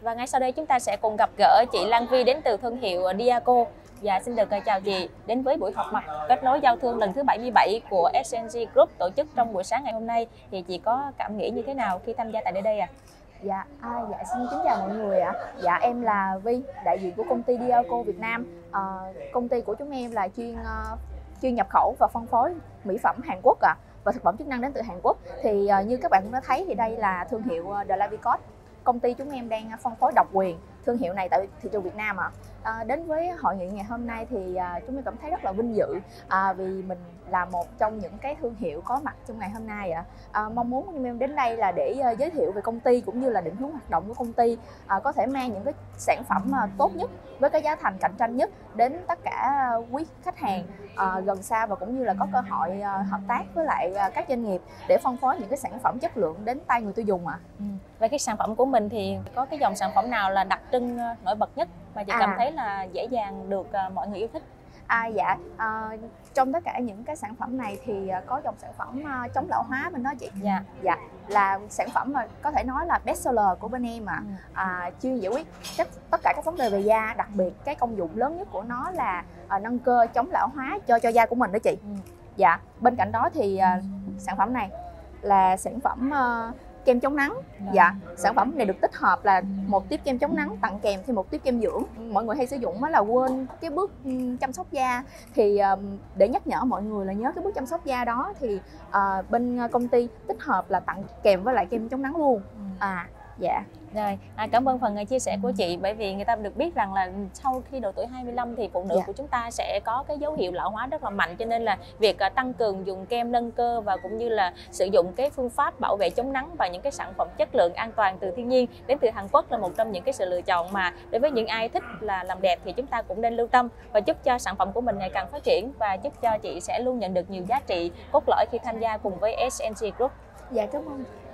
Và ngay sau đây chúng ta sẽ cùng gặp gỡ chị Lan Vy đến từ thương hiệu Diaco. Dạ, xin được chào chị đến với buổi họp mặt kết nối giao thương lần thứ 77 của SNG Group tổ chức trong buổi sáng ngày hôm nay. Thì chị có cảm nghĩ như thế nào khi tham gia tại nơi đây ạ? Dạ, xin kính chào mọi người ạ. Dạ, em là Vy, đại diện của công ty Diaco Việt Nam. Công ty của chúng em là chuyên nhập khẩu và phân phối mỹ phẩm Hàn Quốc và thực phẩm chức năng đến từ Hàn Quốc. Thì như các bạn cũng đã thấy thì đây là thương hiệu Delavico. Công ty chúng em đang phân phối độc quyền thương hiệu này tại thị trường Việt Nam ạ. Đến với hội nghị ngày hôm nay thì chúng em cảm thấy rất là vinh dự vì mình là một trong những cái thương hiệu có mặt trong ngày hôm nay ạ. Mong muốn của chúng em đến đây là để giới thiệu về công ty cũng như là định hướng hoạt động của công ty, có thể mang những cái sản phẩm tốt nhất với cái giá thành cạnh tranh nhất đến tất cả quý khách hàng gần xa, và cũng như là có cơ hội hợp tác với lại các doanh nghiệp để phân phối những cái sản phẩm chất lượng đến tay người tiêu dùng ạ. Về cái sản phẩm của mình thì có cái dòng sản phẩm nào là đặc trưng nổi bật nhất mà chị cảm thấy là dễ dàng được mọi người yêu thích? Trong tất cả những cái sản phẩm này thì có dòng sản phẩm chống lão hóa bên đó chị. Dạ, là sản phẩm mà có thể nói là best seller của bên em ạ. Chuyên giải quyết tất cả các vấn đề về da, đặc biệt cái công dụng lớn nhất của nó là nâng cơ chống lão hóa cho da của mình đó chị. Dạ, bên cạnh đó thì sản phẩm này là sản phẩm kem chống nắng. Dạ, sản phẩm này được tích hợp là một tiếp kem chống nắng tặng kèm thêm một tiếp kem dưỡng. Mọi người hay sử dụng là quên cái bước chăm sóc da, thì để nhắc nhở mọi người là nhớ cái bước chăm sóc da đó thì bên công ty tích hợp là tặng kèm với lại kem chống nắng luôn. Dạ. Rồi, cảm ơn phần chia sẻ của chị, bởi vì người ta được biết rằng là sau khi độ tuổi 25 thì phụ nữ của chúng ta sẽ có cái dấu hiệu lão hóa rất là mạnh, cho nên là việc tăng cường dùng kem nâng cơ và cũng như là sử dụng cái phương pháp bảo vệ chống nắng và những cái sản phẩm chất lượng an toàn từ thiên nhiên đến từ Hàn Quốc là một trong những cái sự lựa chọn mà đối với những ai thích là làm đẹp thì chúng ta cũng nên lưu tâm, và chúc cho sản phẩm của mình ngày càng phát triển và chúc cho chị sẽ luôn nhận được nhiều giá trị cốt lõi khi tham gia cùng với SNG Group. Dạ, cảm ơn.